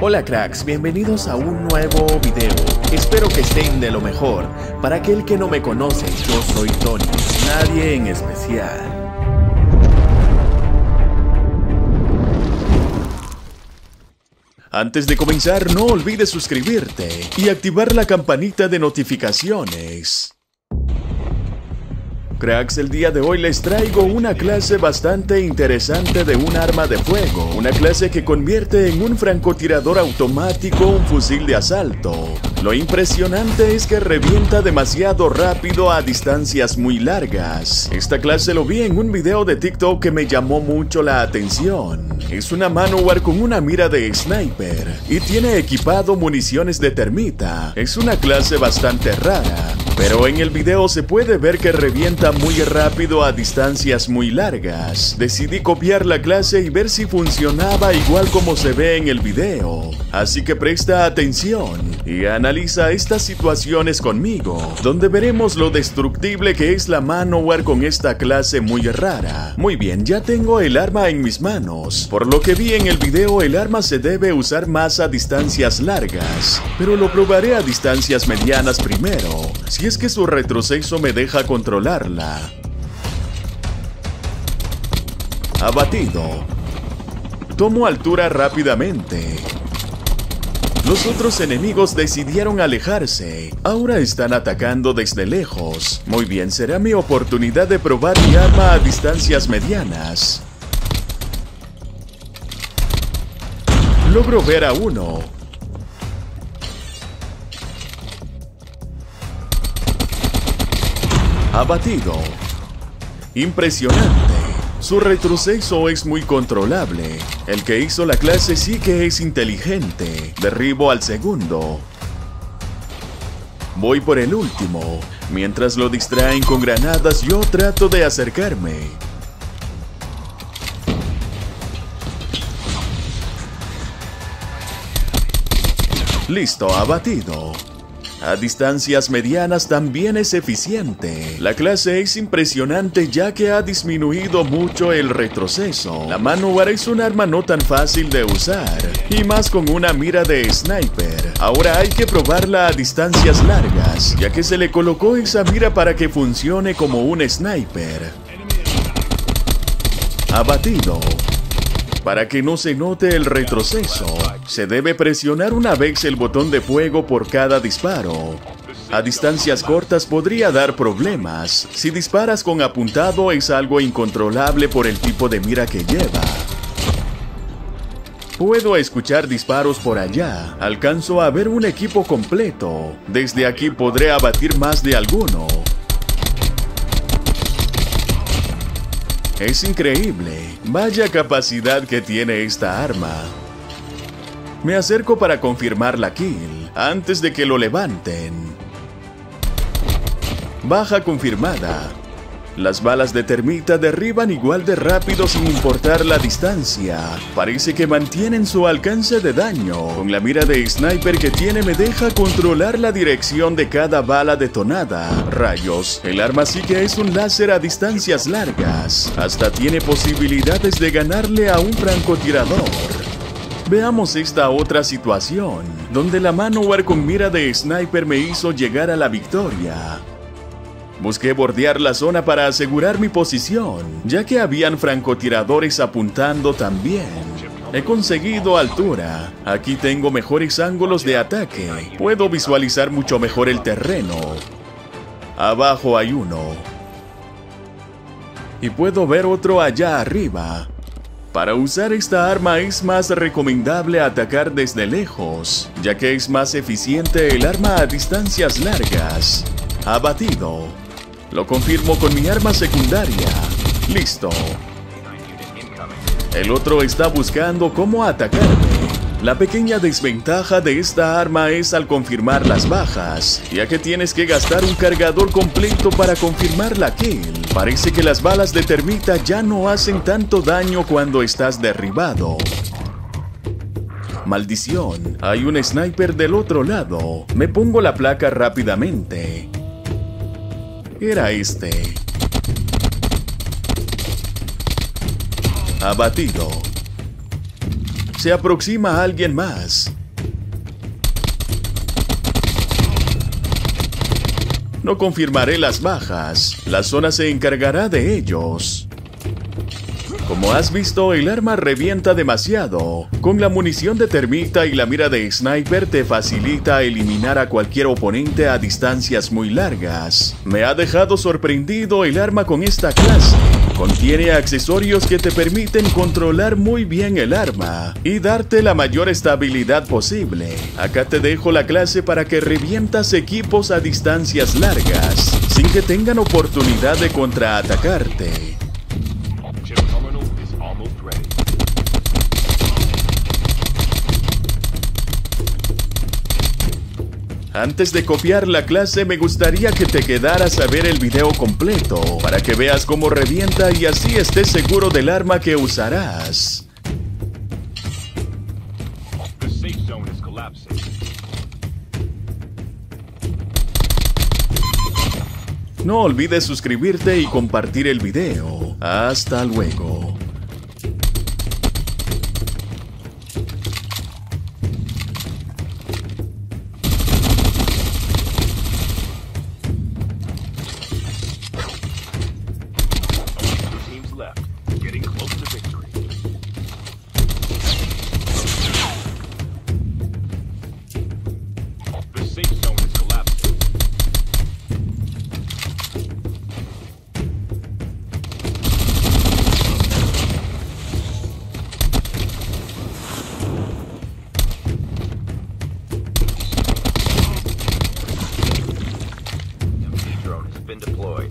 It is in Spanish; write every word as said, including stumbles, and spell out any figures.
Hola cracks, bienvenidos a un nuevo video. Espero que estén de lo mejor. Para aquel que no me conoce, yo soy Tony, nadie en especial. Antes de comenzar, no olvides suscribirte y activar la campanita de notificaciones. Cracks, el día de hoy les traigo una clase bastante interesante de un arma de fuego, una clase que convierte en un francotirador automático un fusil de asalto. Lo impresionante es que revienta demasiado rápido a distancias muy largas. Esta clase lo vi en un video de TikTok que me llamó mucho la atención. Es una Man-O-War con una mira de sniper y tiene equipado municiones de termita. Es una clase bastante rara, pero en el video se puede ver que revienta muy rápido a distancias muy largas. Decidí copiar la clase y ver si funcionaba igual como se ve en el video. Así que presta atención y analiza estas situaciones conmigo, donde veremos lo destructible que es la Man-O-War con esta clase muy rara. Muy bien, ya tengo el arma en mis manos. Por lo que vi en el video, el arma se debe usar más a distancias largas, pero lo probaré a distancias medianas primero, si es que su retroceso me deja controlarla. Abatido. Tomo altura rápidamente. Los otros enemigos decidieron alejarse. Ahora están atacando desde lejos. Muy bien, será mi oportunidad de probar mi arma a distancias medianas. Logro ver a uno. Abatido. Impresionante. Su retroceso es muy controlable. El que hizo la clase sí que es inteligente. Derribo al segundo. Voy por el último. Mientras lo distraen con granadas, yo trato de acercarme. Listo, abatido. A distancias medianas también es eficiente. La clase es impresionante ya que ha disminuido mucho el retroceso. La Man-O-War es un arma no tan fácil de usar, y más con una mira de sniper. Ahora hay que probarla a distancias largas, ya que se le colocó esa mira para que funcione como un sniper. Abatido. Para que no se note el retroceso, se debe presionar una vez el botón de fuego por cada disparo. A distancias cortas podría dar problemas. Si disparas con apuntado es algo incontrolable por el tipo de mira que lleva. Puedo escuchar disparos por allá. Alcanzo a ver un equipo completo. Desde aquí podré abatir más de alguno. Es increíble, vaya capacidad que tiene esta arma. Me acerco para confirmar la kill, antes de que lo levanten. Baja confirmada. Las balas de termita derriban igual de rápido sin importar la distancia. Parece que mantienen su alcance de daño. Con la mira de sniper que tiene me deja controlar la dirección de cada bala detonada. Rayos, el arma sí que es un láser a distancias largas. Hasta tiene posibilidades de ganarle a un francotirador. Veamos esta otra situación, donde la Man-O-War con mira de sniper me hizo llegar a la victoria. Busqué bordear la zona para asegurar mi posición, ya que habían francotiradores apuntando también. He conseguido altura. Aquí tengo mejores ángulos de ataque. Puedo visualizar mucho mejor el terreno. Abajo hay uno. Y puedo ver otro allá arriba. Para usar esta arma es más recomendable atacar desde lejos, ya que es más eficiente el arma a distancias largas. Abatido. Lo confirmo con mi arma secundaria. Listo. El otro está buscando cómo atacarme. La pequeña desventaja de esta arma es al confirmar las bajas, ya que tienes que gastar un cargador completo para confirmar la kill. Parece que las balas de termita ya no hacen tanto daño cuando estás derribado. Maldición, hay un sniper del otro lado. Me pongo la placa rápidamente. Era este. Abatido. Se aproxima a alguien más. No confirmaré las bajas. La zona se encargará de ellos. Como has visto, el arma revienta demasiado. Con la munición de termita y la mira de sniper te facilita eliminar a cualquier oponente a distancias muy largas. Me ha dejado sorprendido el arma con esta clase. Contiene accesorios que te permiten controlar muy bien el arma y darte la mayor estabilidad posible. Acá te dejo la clase para que revientas equipos a distancias largas, sin que tengan oportunidad de contraatacarte. Antes de copiar la clase, me gustaría que te quedaras a ver el video completo, para que veas cómo revienta y así estés seguro del arma que usarás. No olvides suscribirte y compartir el video. Hasta luego. Been deployed.